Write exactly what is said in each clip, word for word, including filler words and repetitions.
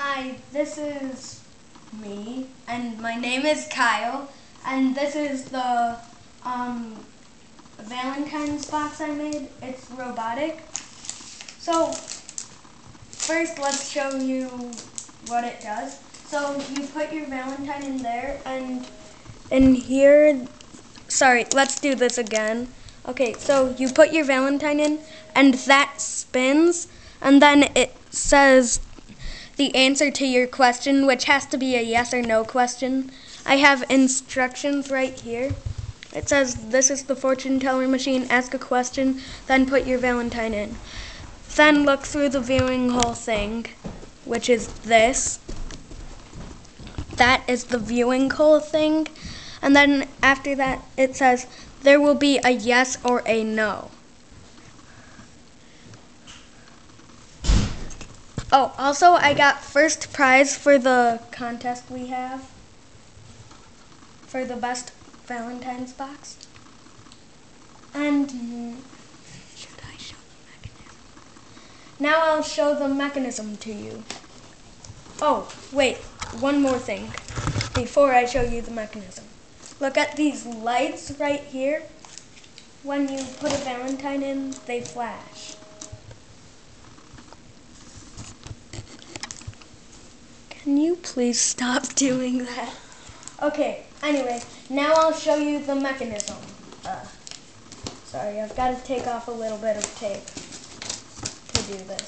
Hi, this is me, and my name is Kyle, and this is the um, Valentine's box I made. It's robotic. So, first let's show you what it does. So, you put your Valentine in there, and in here, sorry, let's do this again. Okay, so you put your Valentine in, and that spins, and then it says the answer to your question, which has to be a yes or no question. I have instructions right here. It says, this is the fortune teller machine, ask a question, then put your Valentine in. Then look through the viewing whole thing, which is this. That is the viewing whole thing. And then after that, it says, there will be a yes or a no. Oh, also I got first prize for the contest we have for the best Valentine's box. And should I show the mechanism? Now I'll show the mechanism to you. Oh, wait, one more thing before I show you the mechanism. Look at these lights right here. When you put a Valentine in, they flash. Can you please stop doing that? Okay, anyway, now I'll show you the mechanism. Uh, sorry, I've got to take off a little bit of tape to do this.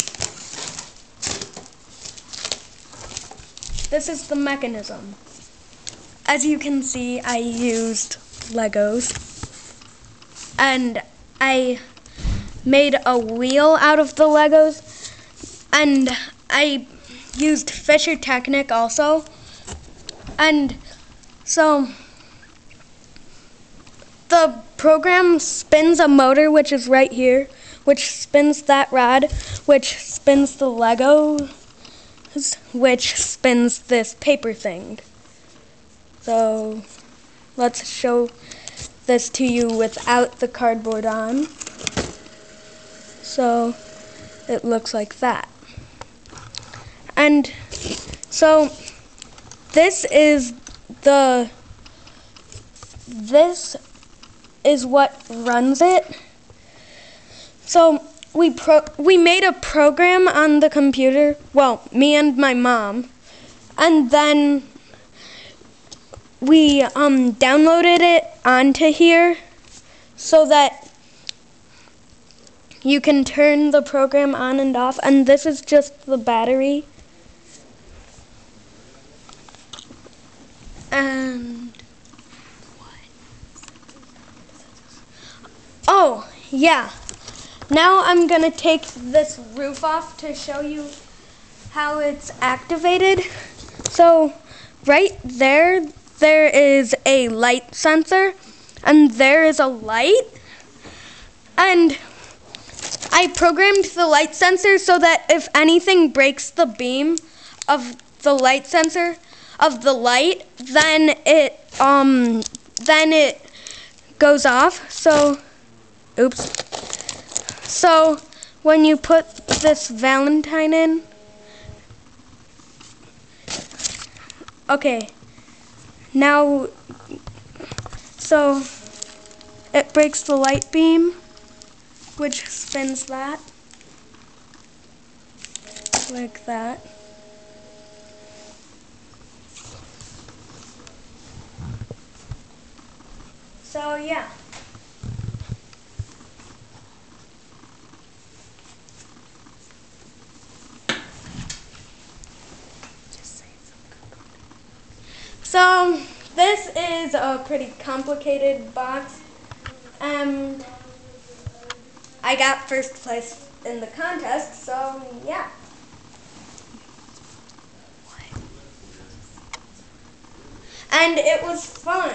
This is the mechanism. As you can see, I used Legos, and I made a wheel out of the Legos, and I used FischerTechnik also, and so the program spins a motor, which is right here, which spins that rod, which spins the Legos, which spins this paper thing. So let's show this to you without the cardboard on. So it looks like that. And so this is the, this is what runs it. So we pro we made a program on the computer, well, me and my mom, and then we um, downloaded it onto here so that you can turn the program on and off, and this is just the battery. And what? Oh, yeah. Now I'm gonna take this roof off to show you how it's activated. So right there, there is a light sensor, and there is a light. And I programmed the light sensor so that if anything breaks the beam of the light sensor, of the light, then it um then it goes off. So oops. So when you put this Valentine in, okay. Now so it breaks the light beam, which spins that like that. So, yeah. So, this is a pretty complicated box. Um, I got first place in the contest, so yeah. And it was fun.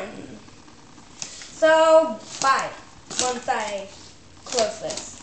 So, bye, once I close this.